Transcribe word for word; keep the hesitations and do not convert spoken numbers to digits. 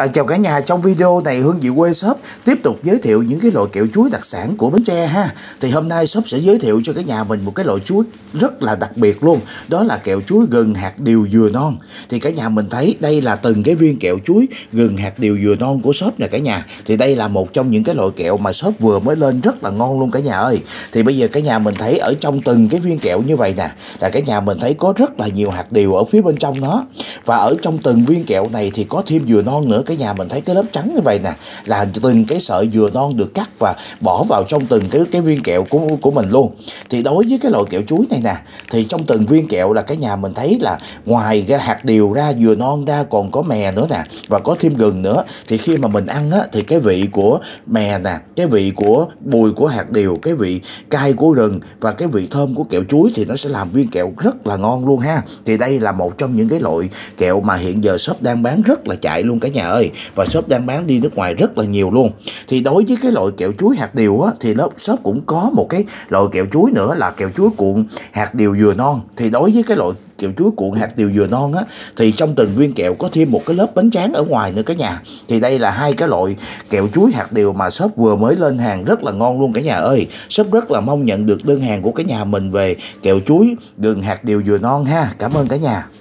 À, chào cả nhà, trong video này Hương Vị Quê Shop tiếp tục giới thiệu những cái loại kẹo chuối đặc sản của Bến Tre ha. Thì hôm nay shop sẽ giới thiệu cho cả nhà mình một cái loại chuối rất là đặc biệt luôn, đó là kẹo chuối gừng hạt điều dừa non. Thì cả nhà mình thấy đây là từng cái viên kẹo chuối gừng hạt điều dừa non của shop nè cả nhà. Thì đây là một trong những cái loại kẹo mà shop vừa mới lên rất là ngon luôn cả nhà ơi. Thì bây giờ cả nhà mình thấy ở trong từng cái viên kẹo như vậy nè, là cả nhà mình thấy có rất là nhiều hạt điều ở phía bên trong nó. Và ở trong từng viên kẹo này thì có thêm dừa non nữa. Cái nhà mình thấy cái lớp trắng như vậy nè là từng cái sợi dừa non được cắt và bỏ vào trong từng cái cái viên kẹo của của mình luôn. Thì đối với cái loại kẹo chuối này nè, thì trong từng viên kẹo là cái nhà mình thấy là ngoài cái hạt điều ra, dừa non ra, còn có mè nữa nè và có thêm gừng nữa. Thì khi mà mình ăn á, thì cái vị của mè nè, cái vị của bùi của hạt điều, cái vị cay của gừng và cái vị thơm của kẹo chuối thì nó sẽ làm viên kẹo rất là ngon luôn ha. Thì đây là một trong những cái loại kẹo mà hiện giờ shop đang bán rất là chạy luôn cả nhà ơi, và shop đang bán đi nước ngoài rất là nhiều luôn. Thì đối với cái loại kẹo chuối hạt điều á, thì shop cũng có một cái loại kẹo chuối nữa là kẹo chuối cuộn hạt điều dừa non. Thì đối với cái loại kẹo chuối cuộn hạt điều dừa non á, thì trong từng viên kẹo có thêm một cái lớp bánh tráng ở ngoài nữa cả nhà. Thì đây là hai cái loại kẹo chuối hạt điều mà shop vừa mới lên hàng rất là ngon luôn cả nhà ơi. Shop rất là mong nhận được đơn hàng của cả nhà mình về kẹo chuối gừng hạt điều dừa non ha. Cảm ơn cả nhà.